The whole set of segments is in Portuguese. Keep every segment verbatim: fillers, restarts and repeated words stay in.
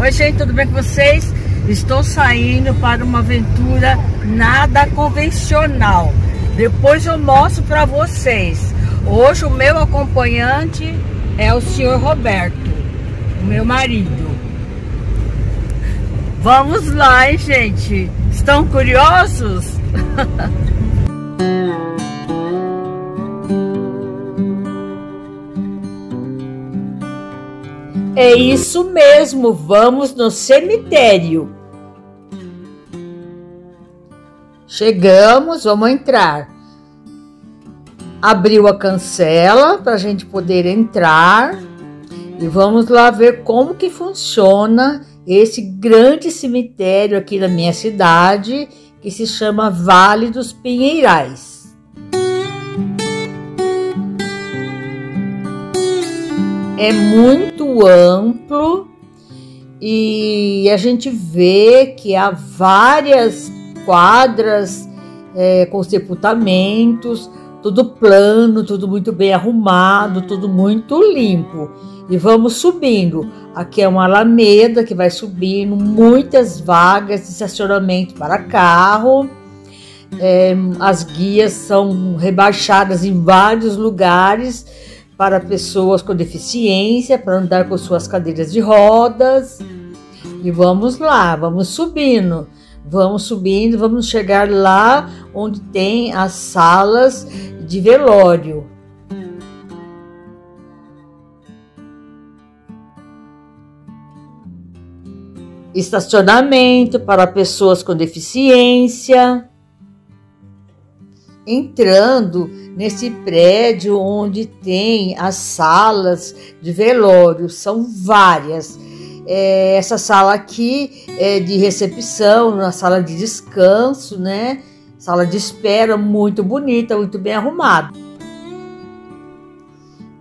Oi gente, tudo bem com vocês? Estou saindo para uma aventura nada convencional. Depois eu mostro para vocês. Hoje o meu acompanhante é o senhor Roberto, o meu marido. Vamos lá, hein, gente? Estão curiosos? É isso mesmo, vamos no cemitério. Chegamos, vamos entrar. Abriu a cancela para a gente poder entrar e vamos lá ver como que funciona esse grande cemitério aqui da minha cidade, que se chama Vale dos Pinheirais. É muito amplo e a gente vê que há várias quadras é, com sepultamentos, tudo plano, tudo muito bem arrumado, tudo muito limpo. E vamos subindo. Aqui é uma alameda que vai subindo, muitas vagas de estacionamento para carro. É, as guias são rebaixadas em vários lugares, para pessoas com deficiência, para andar com suas cadeiras de rodas. E vamos lá, vamos subindo, vamos subindo, vamos chegar lá onde tem as salas de velório. Estacionamento para pessoas com deficiência. Entrando nesse prédio onde tem as salas de velório, são várias. É, essa sala aqui é de recepção, uma sala de descanso, né? Sala de espera, muito bonita, muito bem arrumada.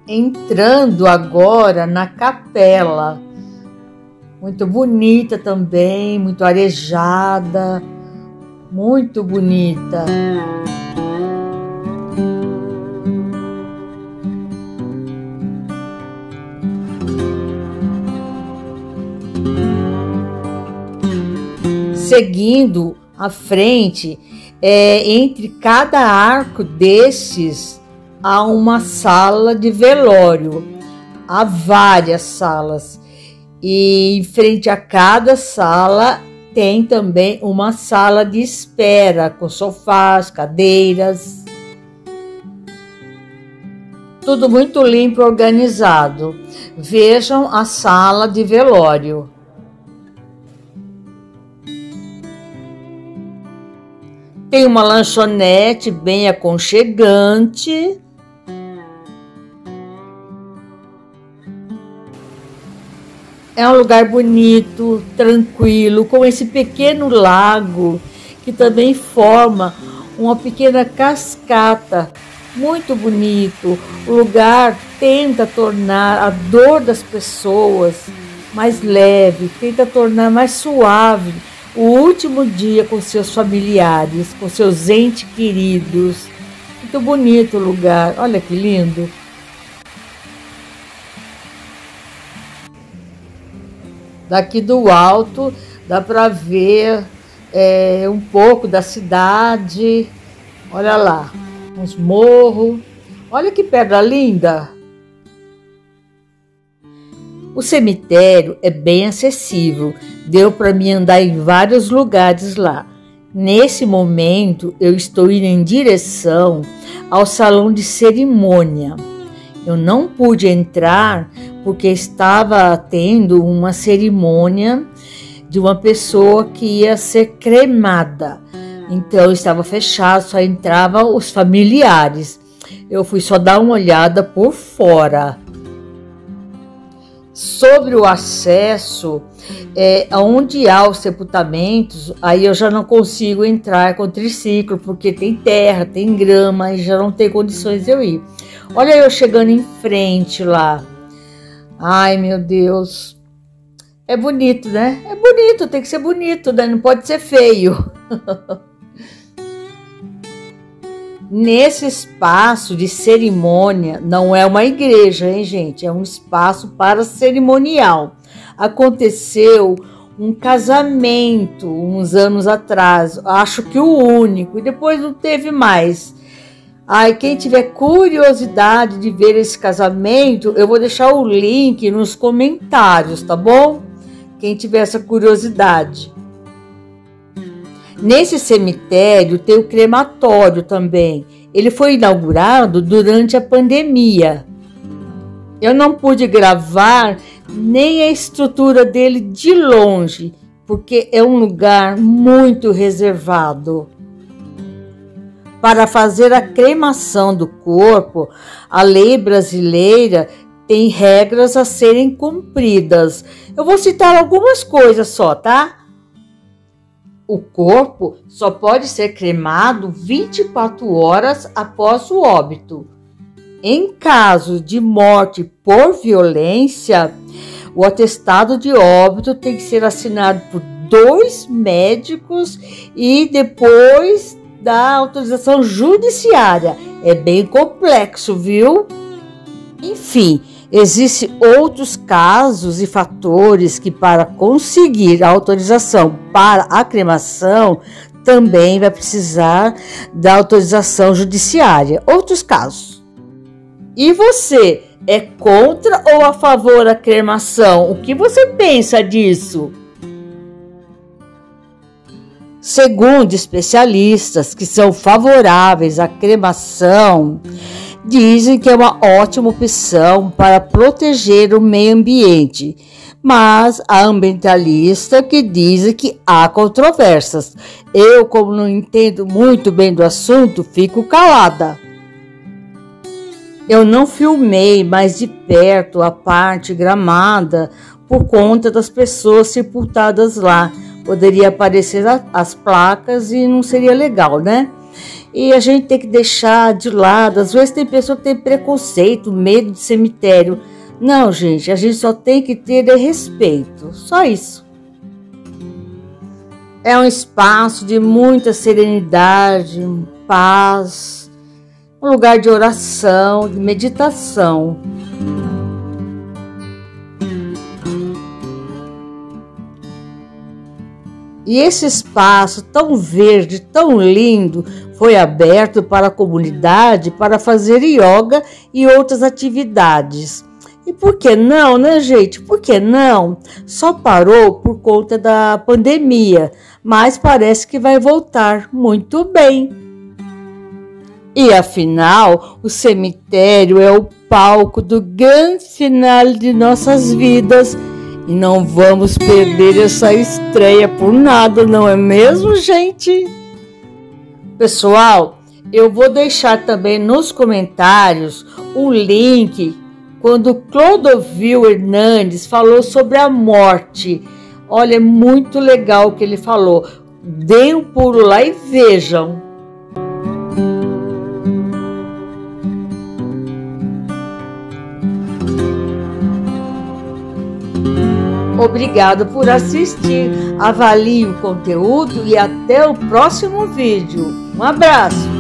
Entrando agora na capela, muito bonita também, muito arejada, muito bonita. Seguindo à frente, é, entre cada arco desses, há uma sala de velório. Há várias salas. E em frente a cada sala, tem também uma sala de espera, com sofás, cadeiras. Tudo muito limpo e organizado. Vejam a sala de velório. Tem uma lanchonete bem aconchegante. É um lugar bonito, tranquilo, com esse pequeno lago que também forma uma pequena cascata. Muito bonito. O lugar tenta tornar a dor das pessoas mais leve, tenta tornar mais suave o último dia com seus familiares, com seus entes queridos. Muito bonito o lugar, olha que lindo. Daqui do alto dá para ver é, um pouco da cidade, olha lá, uns morros, olha que pedra linda. O cemitério é bem acessível, deu para mim andar em vários lugares lá. Nesse momento, eu estou indo em direção ao salão de cerimônia. Eu não pude entrar porque estava tendo uma cerimônia de uma pessoa que ia ser cremada. Então, estava fechado, só entravam os familiares. Eu fui só dar uma olhada por fora. Sobre o acesso, é, onde há os sepultamentos, aí eu já não consigo entrar com triciclo, porque tem terra, tem grama, e já não tem condições de eu ir. Olha eu chegando em frente lá. Ai, meu Deus. É bonito, né? É bonito, tem que ser bonito, né? Não pode ser feio. Nesse espaço de cerimônia, não é uma igreja, hein, gente? É um espaço para cerimonial. aconteceu um casamento uns anos atrás, acho que o único, e depois não teve mais. Aí quem tiver curiosidade de ver esse casamento, eu vou deixar o link nos comentários, tá bom? Quem tiver essa curiosidade. Nesse cemitério tem o crematório também. Ele foi inaugurado durante a pandemia. Eu não pude gravar nem a estrutura dele de longe, porque é um lugar muito reservado. Para fazer a cremação do corpo, a lei brasileira tem regras a serem cumpridas. Eu vou citar algumas coisas só, tá? O corpo só pode ser cremado vinte e quatro horas após o óbito. Em caso de morte por violência, o atestado de óbito tem que ser assinado por dois médicos e depois da autorização judiciária. É bem complexo, viu? Enfim, existem outros casos e fatores que, para conseguir a autorização para a cremação, também vai precisar da autorização judiciária. Outros casos. E você, é contra ou a favor da cremação? O que você pensa disso? Segundo especialistas que são favoráveis à cremação, dizem que é uma ótima opção para proteger o meio ambiente, mas há ambientalistas que dizem que há controvérsias. Eu, como não entendo muito bem do assunto, fico calada. Eu não filmei mais de perto a parte gramada por conta das pessoas sepultadas lá. Poderia aparecer as placas e não seria legal, né? E a gente tem que deixar de lado. Às vezes tem pessoa que tem preconceito, medo de cemitério. Não, gente, a gente só tem que ter respeito, só isso. É um espaço de muita serenidade, paz, um lugar de oração, de meditação. E esse espaço tão verde, tão lindo, foi aberto para a comunidade para fazer yoga e outras atividades. E por que não, né, gente? Por que não? Só parou por conta da pandemia, mas parece que vai voltar muito bem. E afinal, o cemitério é o palco do grande final de nossas vidas. E não vamos perder essa estreia por nada, não é mesmo, gente? Pessoal, eu vou deixar também nos comentários o link quando Clodovil Hernandes falou sobre a morte. Olha, é muito legal o que ele falou. Deem um pulo lá e vejam. Obrigado por assistir, avalie o conteúdo e até o próximo vídeo. Um abraço!